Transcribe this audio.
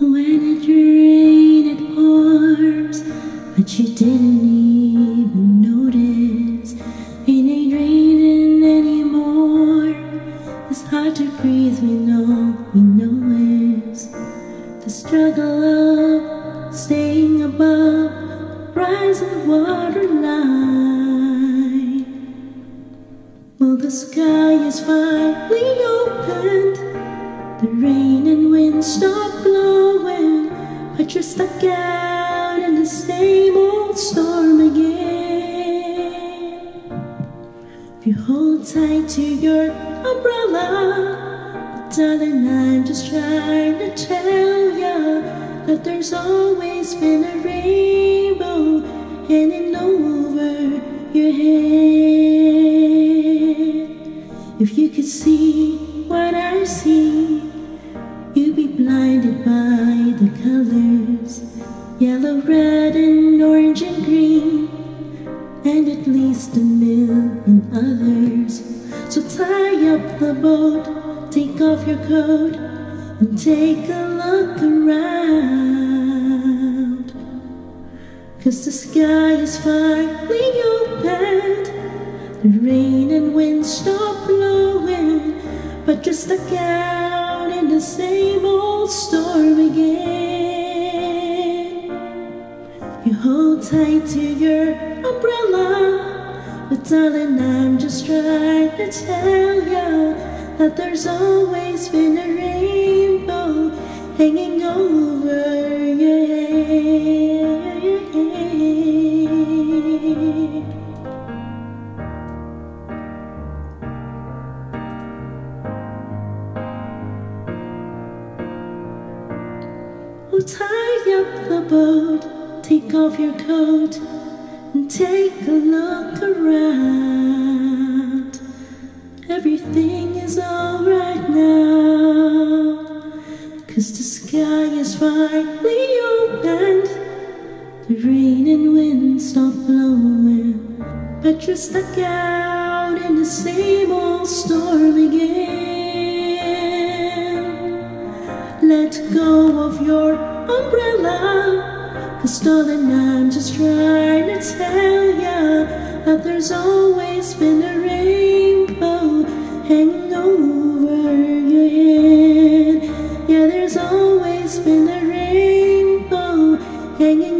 When it rains, it pours, but you didn't even notice. It ain't raining anymore. It's hard to breathe, we know it's the struggle of staying above the rising water line. Well, the sky is finally opened, the rain and wind stop blowing, but you're stuck out in the same old storm again. If you hold tight to your umbrella, but darling, I'm just trying to tell ya that there's always been a rainbow hanging over your head. If you could see what I see, you'd be blinded by the colors, yellow, red, and orange, and green, and at least 1 million others. So tie up the boat, take off your coat, and take a look around. 'Cause the sky is finally opened, the rain and wind stop blowing, but you're stuck out in the same old storm again. You hold tight to your umbrella, but darling, I'm just trying to tell you that there's always been a rainbow hanging over your head. Oh, tie up the boat, take off your coat, and take a look around. Everything is alright now, 'cause the sky is finally opened, the rain and wind stop blowing, but you're stuck out in the same old storm again. Let go of your umbrella, 'cause darling, I'm just trying to tell ya that there's always been a rainbow hanging over your head. Yeah, there's always been a rainbow hanging